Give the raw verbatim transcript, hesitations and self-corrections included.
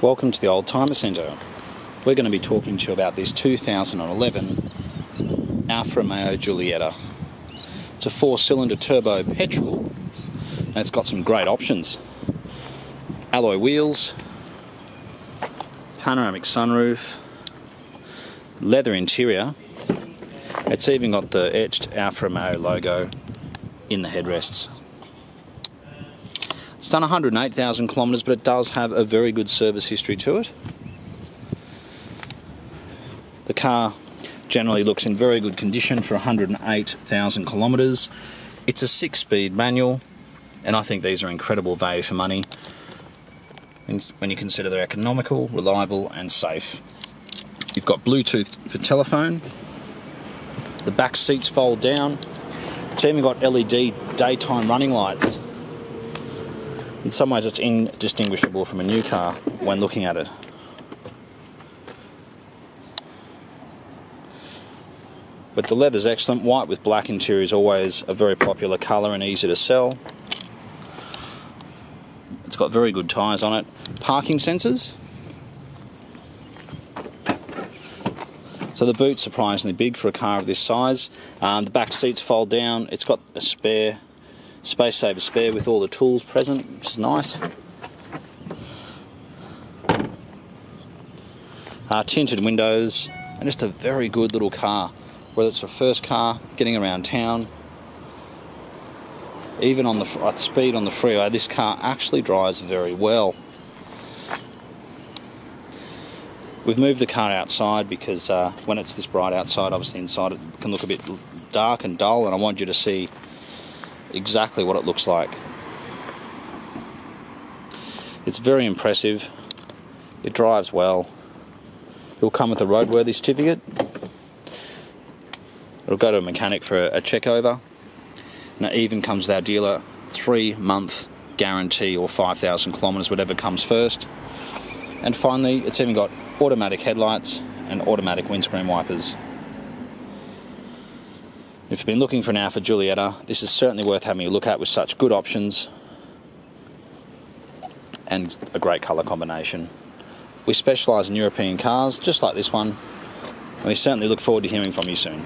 Welcome to the Oldtimer Centre. We're going to be talking to you about this two thousand eleven Alfa Romeo Giulietta. It's a four-cylinder turbo petrol and it's got some great options. Alloy wheels, panoramic sunroof, leather interior. It's even got the etched Alfa Romeo logo in the headrests. It's done one hundred and eight thousand kilometres, but it does have a very good service history to it. The car generally looks in very good condition for one hundred and eight thousand kilometres. It's a six-speed manual, and I think these are incredible value for money when you consider they're economical, reliable and safe. You've got Bluetooth for telephone. The back seats fold down. It's even got L E D daytime running lights. In some ways it's indistinguishable from a new car when looking at it. But the leather's excellent. White with black interior is always a very popular colour and easy to sell. It's got very good tyres on it. Parking sensors. So the boot's surprisingly big for a car of this size. Um, the back seats fold down. It's got a spare, space saver spare with all the tools present, which is nice. Uh, tinted windows, and just a very good little car. Whether it's a first car, getting around town, even on the at speed on the freeway, this car actually drives very well. We've moved the car outside because uh, when it's this bright outside, obviously inside it can look a bit dark and dull, and I want you to see exactly what it looks like. It's very impressive. It drives well. It'll come with a roadworthy certificate. It'll go to a mechanic for a check over, and it even comes with our dealer three month guarantee or five thousand kilometres, whatever comes first. And finally, it's even got automatic headlights and automatic windscreen wipers. If you've been looking for an Alfa Giulietta, this is certainly worth having a look at with such good options and a great colour combination. We specialise in European cars just like this one, and we certainly look forward to hearing from you soon.